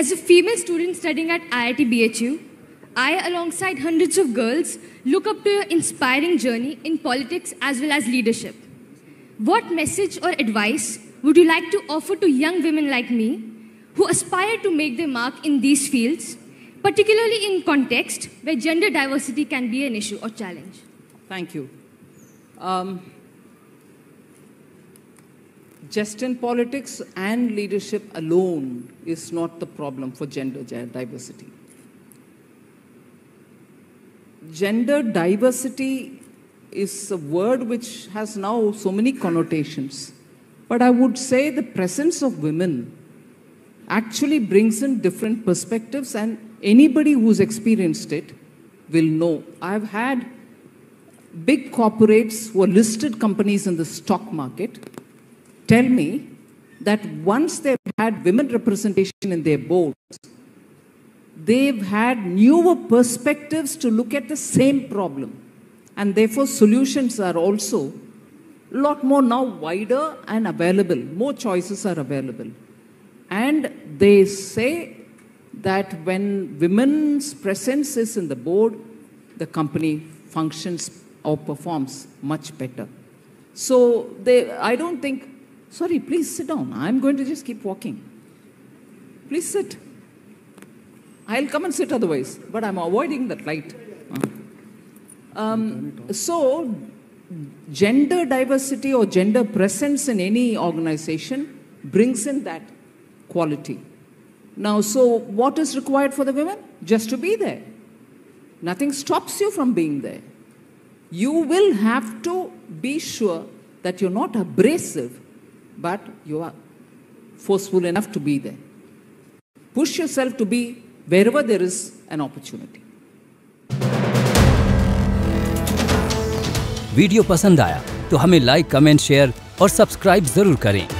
As a female student studying at IIT BHU, I, alongside hundreds of girls, look up to your inspiring journey in politics as well as leadership. What message or advice would you like to offer to young women like me who aspire to make their mark in these fields, particularly in context where gender diversity can be an issue or challenge? Thank you. Just in politics and leadership alone is not the problem for gender diversity. Gender diversity is a word which has now so many connotations. But I would say the presence of women actually brings in different perspectives, and anybody who's experienced it will know. I've had big corporates who are listed companies in the stock market tell me that once they've had women representation in their boards, they've had newer perspectives to look at the same problem. And therefore, solutions are also a lot more now wider and available. More choices are available. And they say that when women's presence is in the board, the company functions or performs much better. So I don't think, sorry, please sit down. I'm going to just keep walking. Please sit. I'll come and sit otherwise, but I'm avoiding that light. So gender diversity or gender presence in any organization brings in that quality. Now, so what is required for the women? Just to be there. Nothing stops you from being there. You will have to be sure that you're not abrasive, but you are forceful enough to be there. Push yourself to be wherever there is an opportunity. Video पसंद आया तो हमें like, comment, share और subscribe जरूर करें।